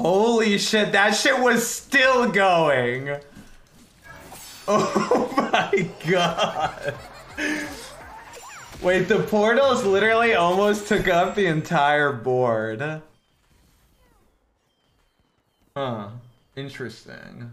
Holy shit, that shit was still going. Oh my god. Wait, the portals literally almost took up the entire board. Huh. Interesting.